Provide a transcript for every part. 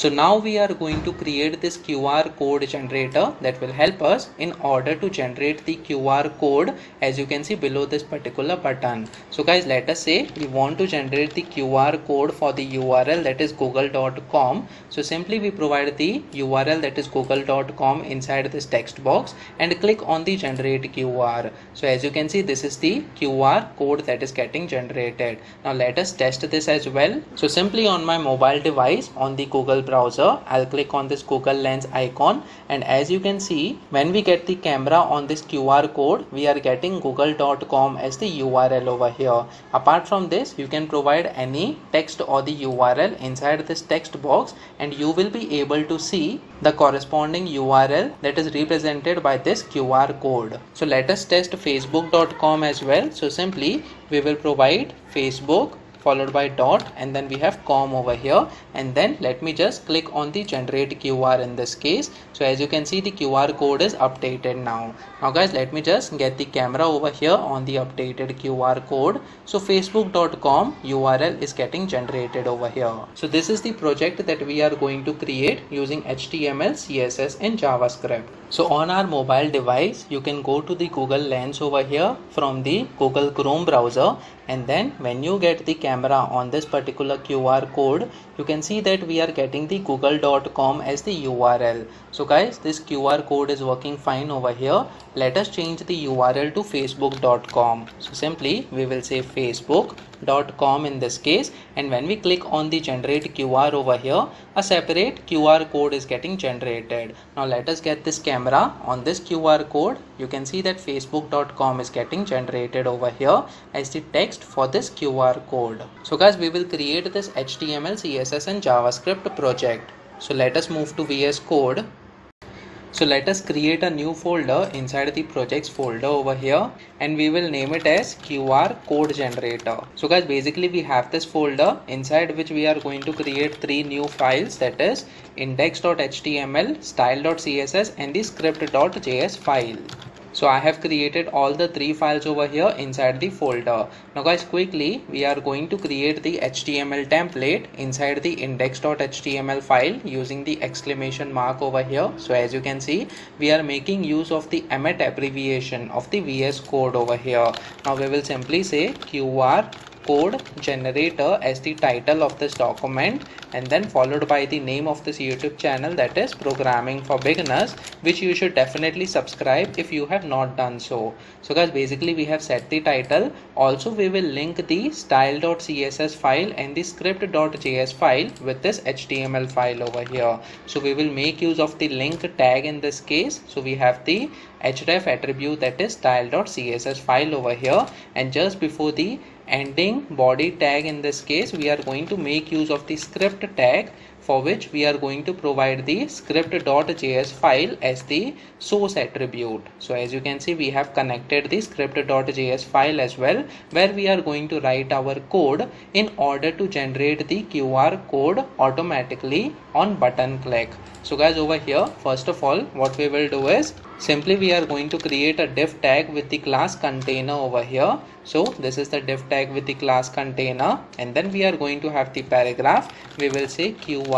So now we are going to create this QR code generator that will help us in order to generate the QR code, as you can see below this particular button. So guys, let us say we want to generate the QR code for the URL that is google.com. So simply we provide the URL that is google.com inside this text box and click on the generate QR. So as you can see, this is the QR code that is getting generated. Now let us test this as well. So simply on my mobile device on the Google browser, I'll click on this Google Lens icon, and as you can see, when we get the camera on this QR code, we are getting google.com as the URL over here. Apart from this, you can provide any text or the URL inside this text box and you will be able to see the corresponding URL that is represented by this QR code. So let us test facebook.com as well. So simply we will provide Facebook followed by dot and then we have com over here, and then let me just click on the generate QR in this case. So as you can see, the QR code is updated now. Now guys, let me just get the camera over here on the updated QR code. So facebook.com URL is getting generated over here. So this is the project that we are going to create using HTML, CSS and JavaScript. So on our mobile device, you can go to the Google Lens over here from the Google Chrome browser, and then when you get the camera on this particular QR code, you can see that we are getting the google.com as the URL. So guys, this QR code is working fine over here. Let us change the URL to facebook.com. So simply we will say facebook.com in this case, and when we click on the generate QR over here, a separate QR code is getting generated. Now let us get this camera on this QR code. You can see that facebook.com is getting generated over here as the text for this QR code. So guys, we will create this HTML, CSS and JavaScript project. So let us move to VS Code. So let us create a new folder inside the projects folder over here, and we will name it as QR Code Generator. So guys, basically we have this folder inside which we are going to create three new files, that is index.html, style.css and the script.js file. So I have created all the three files over here inside the folder. Now guys, quickly we are going to create the HTML template inside the index.html file using the exclamation mark over here. So as you can see, we are making use of the Emmet abbreviation of the VS Code over here. Now we will simply say QR Code Generator as the title of this document, and then followed by the name of this YouTube channel, that is Programming for Beginners, which you should definitely subscribe if you have not done so. So guys, basically we have set the title. Also we will link the style.css file and the script.js file with this HTML file over here. So we will make use of the link tag in this case. So we have the href attribute that is style.css file over here, and just before the ending body tag in this case, we are going to make use of the script tag, for which we are going to provide the script.js file as the source attribute. So as you can see, we have connected the script.js file as well, where we are going to write our code in order to generate the QR code automatically on button click. So guys, over here, first of all, what we will do is simply we are going to create a div tag with the class container over here. So this is the div tag with the class container, and then we are going to have the paragraph. We will say QR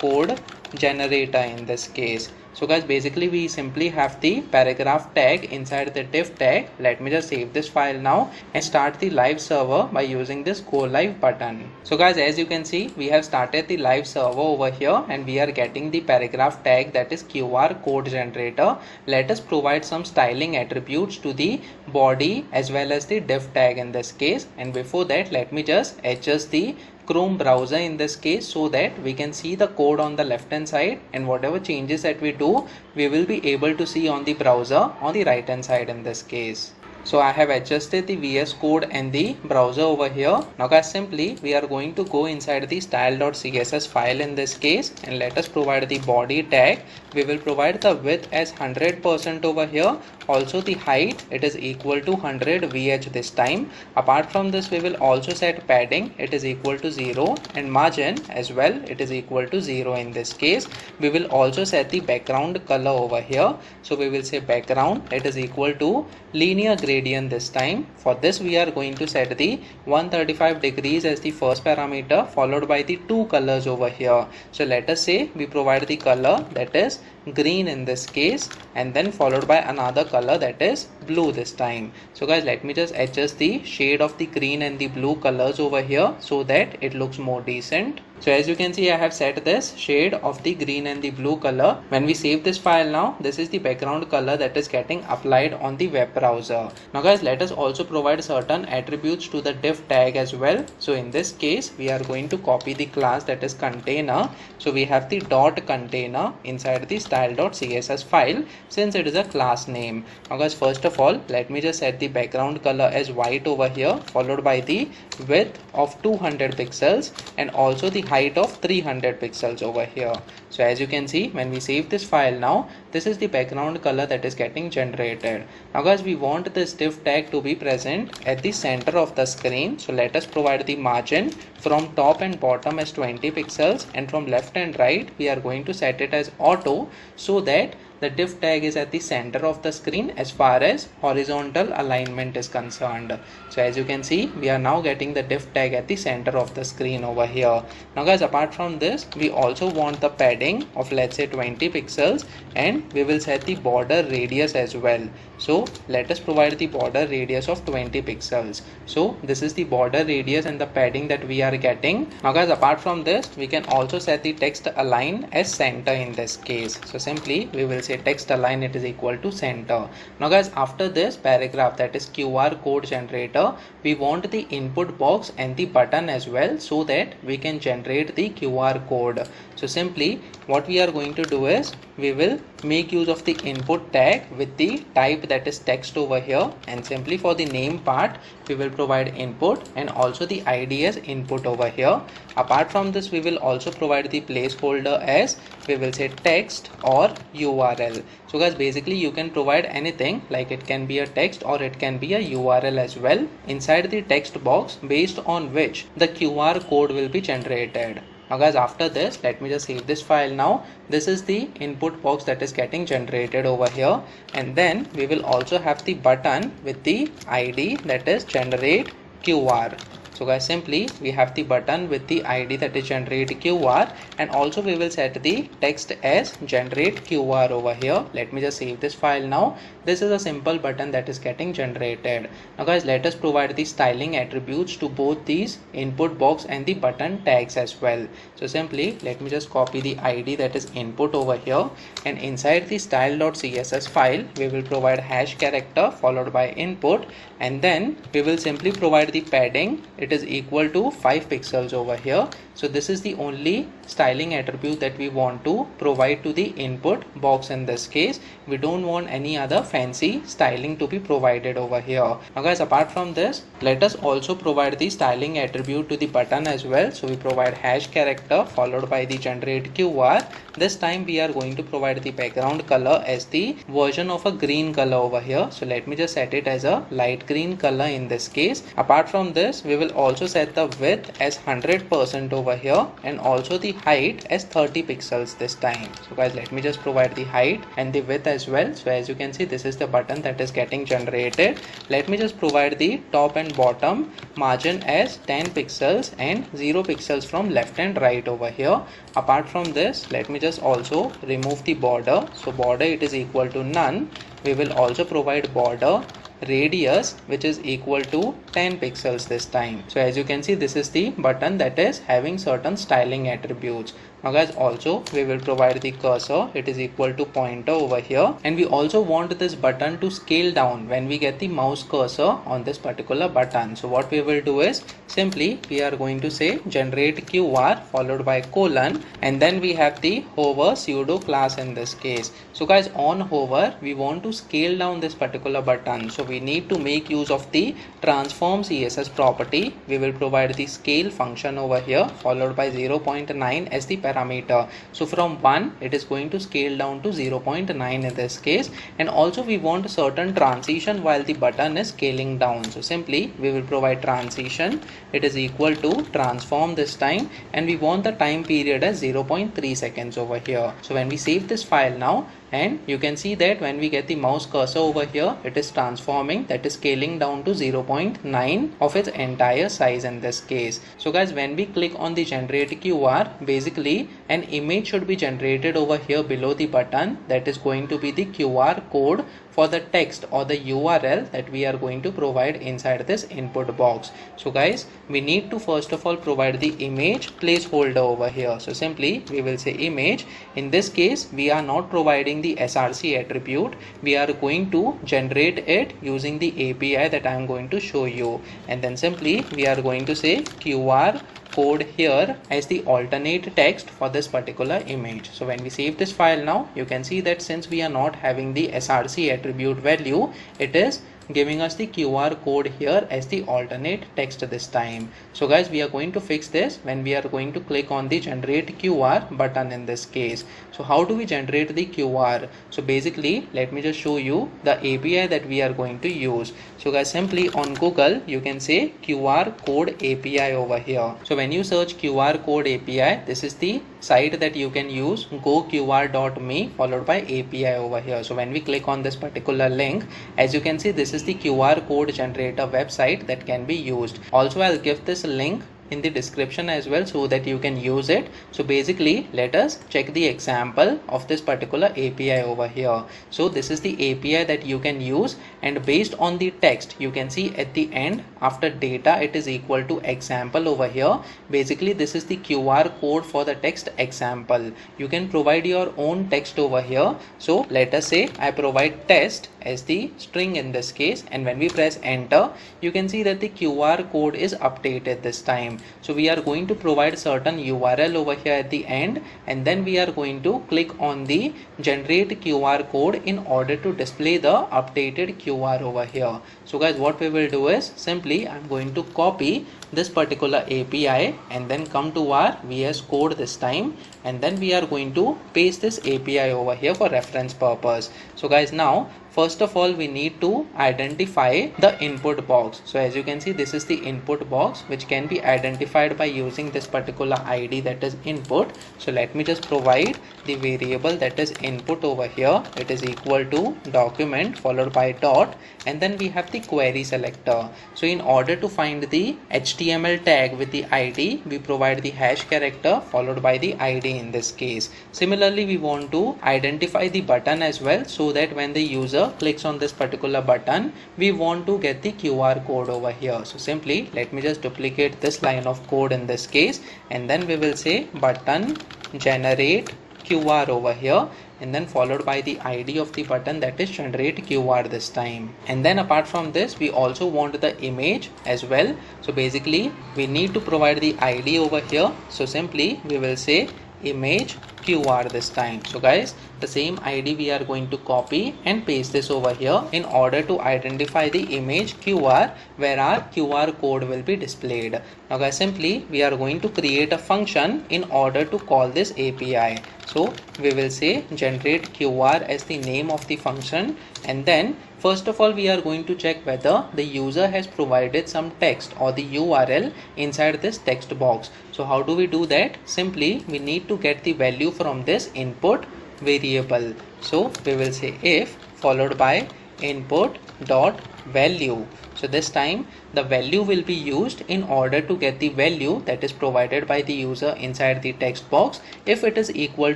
Code Generator in this case. So guys, basically we simply have the paragraph tag inside the div tag. Let me just save this file now and start the live server by using this go live button. So guys, as you can see, we have started the live server over here, and we are getting the paragraph tag that is QR Code Generator. Let us provide some styling attributes to the body as well as the div tag in this case, and before that let me just adjust the Chrome browser in this case so that we can see the code on the left hand side, and whatever changes that we do, we will be able to see on the browser on the right hand side in this case. So I have adjusted the VS Code and the browser over here. Now guys, simply we are going to go inside the style.css file in this case, and let us provide the body tag. We will provide the width as 100% over here, Also the height, it is equal to 100 VH this time. Apart from this, we will also set padding, it is equal to 0, and margin as well, it is equal to 0 in this case. We will also set the background color over here. So we will say background, it is equal to linear gradient this time. For this, we are going to set the 135 degrees as the first parameter, followed by the two colors over here. So let us say we provide the color that is green in this case, and then followed by another color that is blue this time. So guys, let me just adjust the shade of the green and the blue colors over here so that it looks more decent. So as you can see, I have set this shade of the green and the blue color. When we save this file now, this is the background color that is getting applied on the web browser. Now guys, let us also provide certain attributes to the div tag as well. So in this case, we are going to copy the class that is container. So we have the dot container inside the style.css file since it is a class name. Now guys, first of all, let me just set the background color as white over here, followed by the width of 200 pixels and also the height of 300 pixels over here. So as you can see, when we save this file now, this is the background color that is getting generated. Now guys, we want this div tag to be present at the center of the screen. So let us provide the margin from top and bottom as 20 pixels, and from left and right we are going to set it as auto so that the div tag is at the center of the screen as far as horizontal alignment is concerned. So as you can see, we are now getting the div tag at the center of the screen over here. Now guys, apart from this, we also want the padding of, let's say, 20 pixels, and we will set the border radius as well. So let us provide the border radius of 20 pixels. So this is the border radius and the padding that we are getting. Now guys, apart from this, we can also set the text align as center in this case. So simply we will say text align, it is equal to center. Now guys, after this paragraph that is QR code generator, we want the input box and the button as well so that we can generate the QR code. So simply what we are going to do is we will make use of the input tag with the type that is text over here, and simply for the name part we will provide input and also the ID as input over here. Apart from this, we will also provide the placeholder as, we will say, text or URL. So guys, basically you can provide anything, like it can be a text or it can be a URL as well inside the text box, based on which the QR code will be generated. Now guys, after this, let me just save this file now. This is the input box that is getting generated over here, and then we will also have the button with the ID that is generate QR. So guys, simply we have the button with the ID that is generate QR, and also we will set the text as generate QR over here. Let me just save this file now. This is a simple button that is getting generated. Now guys, let us provide the styling attributes to both these input box and the button tags as well. So simply let me just copy the ID that is input over here, and inside the style.css file we will provide hash character followed by input, and then we will simply provide the padding. It is equal to 5 pixels over here. So this is the only styling attribute that we want to provide to the input box in this case. We don't want any other fancy styling to be provided over here. Now guys, apart from this, let us also provide the styling attribute to the button as well. So we provide hash character followed by the generate QR. This time we are going to provide the background color as the version of a green color over here. So let me just set it as a light green color in this case. Apart from this, we will also set the width as 100% over here, and also the height as 30 pixels this time. So guys, let me just provide the height and the width as well. So as you can see, this is the button that is getting generated. Let me just provide the top and bottom margin as 10 pixels and 0 pixels from left and right over here. Apart from this, let me just also remove the border. So border, it is equal to none. We will also provide border radius, which is equal to 10 pixels this time. So as you can see, this is the button that is having certain styling attributes. Now guys, also we will provide the cursor, it is equal to pointer over here, and we also want this button to scale down when we get the mouse cursor on this particular button. So what we will do is, simply we are going to say generate QR followed by colon, and then we have the hover pseudo class in this case. So guys, on hover we want to scale down this particular button, so we need to make use of the transform form CSS property, we will provide the scale function over here, followed by 0.9 as the parameter. So from 1 it is going to scale down to 0.9 in this case, and also we want a certain transition while the button is scaling down. So simply we will provide transition, it is equal to transform this time, and we want the time period as 0.3 seconds over here. So when we save this file now, and you can see that when we get the mouse cursor over here, it is transforming, that is scaling down to 0.9 of its entire size in this case. So guys, when we click on the generate QR, basically an image should be generated over here below the button, that is going to be the QR code for the text or the URL that we are going to provide inside this input box. So guys, we need to first of all provide the image placeholder over here. So simply we will say image. In this case we are not providing the src attribute, we are going to generate it using the API that I am going to show you, and then simply we are going to say QR code here as the alternate text for this particular image. So when we save this file now, you can see that since we are not having the src attribute value, it is giving us the QR code here as the alternate text this time. So guys, we are going to fix this when we are going to click on the generate QR button in this case. So how do we generate the QR? So basically let me just show you the API that we are going to use. So guys, simply on Google you can say QR code API over here. So when you search QR code API, this is the site that you can use, goqr.me followed by API over here. So when we click on this particular link, as you can see, this is the QR code generator website that can be used. Also, I'll give this link in the description as well so that you can use it. So basically let us check the example of this particular API over here. So this is the API that you can use, and based on the text you can see at the end after data it is equal to example over here. Basically this is the QR code for the text example. You can provide your own text over here. So let us say I provide test as the string in this case, and when we press enter you can see that the QR code is updated this time. So we are going to provide certain URL over here at the end, and then we are going to click on the generate QR code in order to display the updated QR over here. So guys, what we will do is simply I'm going to copy this particular API and then come to our VS Code this time, and then we are going to paste this API over here for reference purpose. So guys, now first of all we need to identify the input box. So as you can see, this is the input box which can be identified by using this particular ID that is input. So let me just provide the variable that is input over here. It is equal to document followed by dot, and then we have the query selector. So in order to find the HTML tag with the ID, we provide the hash character followed by the ID in this case. Similarly, we want to identify the button as well, so that when the user clicks on this particular button, we want to get the QR code over here. So simply let me just duplicate this line of code in this case, and then we will say button generate QR over here, and then followed by the ID of the button that is generate QR this time. And then apart from this, we also want the image as well. So basically we need to provide the ID over here. So simply we will say image QR this time. So guys, the same ID we are going to copy and paste this over here in order to identify the image QR where our QR code will be displayed. Now guys, simply we are going to create a function in order to call this API. So we will say generate QR as the name of the function, and then first of all we are going to check whether the user has provided some text or the URL inside this text box. So how do we do that? Simply we need to get the value from this input variable. So we will say if followed by input dot value. So this time the value will be used in order to get the value that is provided by the user inside the text box if it is equal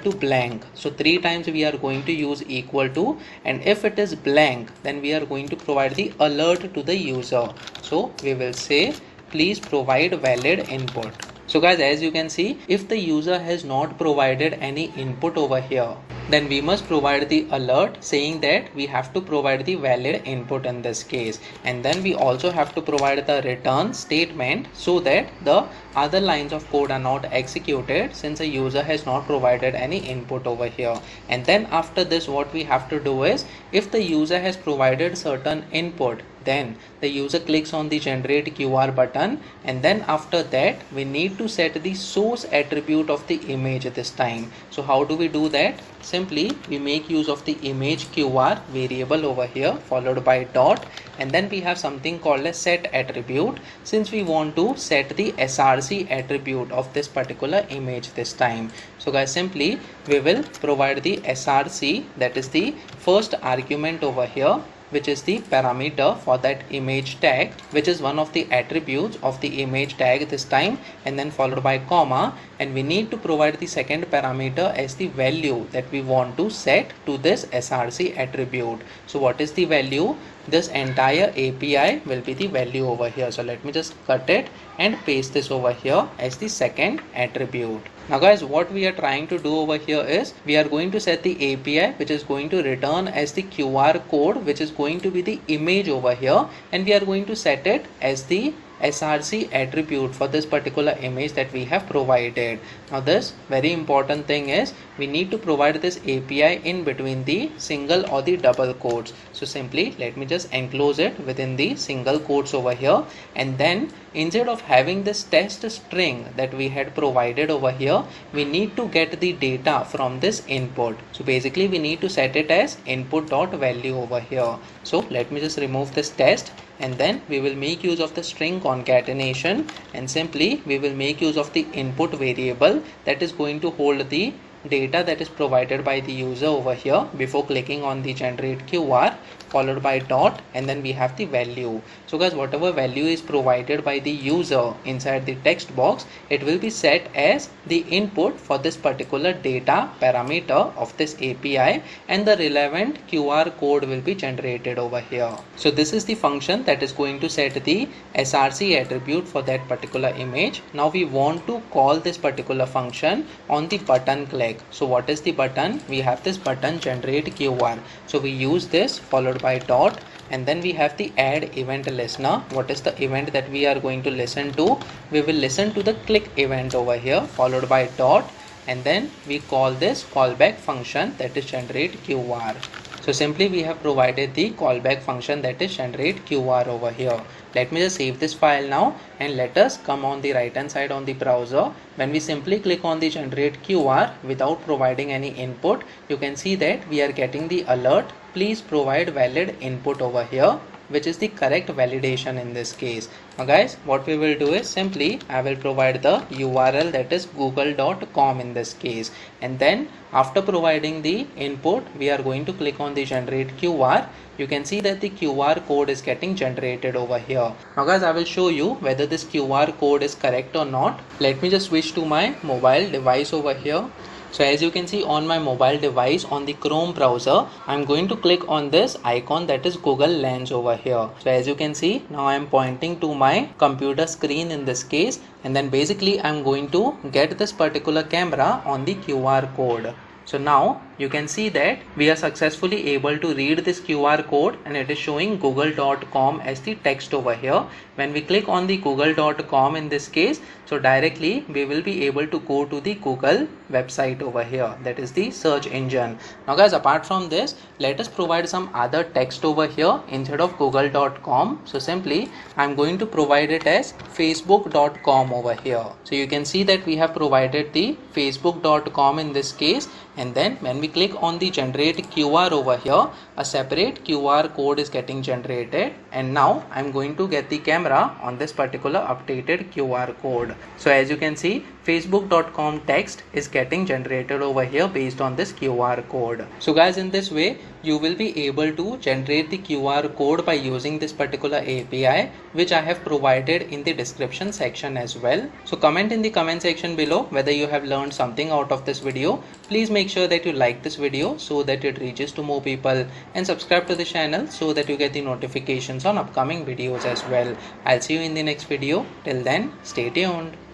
to blank. So 3 times we are going to use equal to, and if it is blank then we are going to provide the alert to the user. So we will say please provide valid input. So guys, as you can see, if the user has not provided any input over here, then we must provide the alert saying that we have to provide the valid input in this case, and then we also have to provide the return statement so that the other lines of code are not executed since a user has not provided any input over here. And then after this, what we have to do is if the user has provided certain input Then the user clicks on the generate QR button, and then after that we need to set the source attribute of the image this time. So how do we do that? Simply we make use of the image QR variable over here, followed by dot, and then we have something called a set attribute, since we want to set the src attribute of this particular image this time. So guys, simply we will provide the src, that is the first argument over here, which is the parameter for that image tag, which is one of the attributes of the image tag this time, and then followed by comma, and we need to provide the second parameter as the value that we want to set to this src attribute. So what is the value? This entire API will be the value over here. So let me just cut it and paste this over here as the second attribute. Now guys, what we are trying to do over here is we are going to set the API, which is going to return as the QR code, which is going to be the image over here, and we are going to set it as the src attribute for this particular image that we have provided. Now this very important thing is we need to provide this API in between the single or the double quotes. So simply let me just enclose it within the single quotes over here, and then instead of having this test string that we had provided over here, we need to get the data from this input. So basically we need to set it as input.value over here. So let me just remove this test, and then we will make use of the string concatenation, and simply we will make use of the input variable that is going to hold the data that is provided by the user over here before clicking on the generate QR, followed by dot, and then we have the value. So guys, whatever value is provided by the user inside the text box, it will be set as the input for this particular data parameter of this API, and the relevant QR code will be generated over here. So this is the function that is going to set the src attribute for that particular image. Now we want to call this particular function on the button click. So what is the button? We have this button generate QR. So we use this followed by dot, and then we have the add event listener. What is the event that we are going to listen to? We will listen to the click event over here, followed by dot, and then we call this callback function that is generate QR. So simply we have provided the callback function that is generate QR over here. Let me just save this file now, and let us come on the right hand side on the browser. When we simply click on the generate QR without providing any input, you can see that we are getting the alert, please provide valid input over here, which is the correct validation in this case. Now guys, what we will do is simply I will provide the URL that is goqr.me in this case, and then after providing the input we are going to click on the generate QR. You can see that the QR code is getting generated over here. Now guys, I will show you whether this QR code is correct or not. Let me just switch to my mobile device over here. So as you can see on my mobile device on the Chrome browser, I'm going to click on this icon that is Google Lens over here. So as you can see, now I'm pointing to my computer screen in this case, and then basically I'm going to get this particular camera on the QR code. So now you can see that we are successfully able to read this QR code, and it is showing goqr.me as the text over here. When we click on the goqr.me in this case, so directly we will be able to go to the Google website over here, that is the search engine. Now guys, apart from this, let us provide some other text over here instead of goqr.me. So simply I'm going to provide it as facebook.com over here. So you can see that we have provided the facebook.com in this case, and then when we click on the generate QR over here, a separate QR code is getting generated, and now I'm going to get the camera on this particular updated QR code. So as you can see, facebook.com text is getting generated over here based on this QR code. So guys, in this way you will be able to generate the QR code by using this particular API, which I have provided in the description section as well. So comment in the comment section below whether you have learned something out of this video. Please make sure that you like this video so that it reaches to more people, and subscribe to the channel so that you get the notifications on upcoming videos as well. I'll see you in the next video. Till then, stay tuned.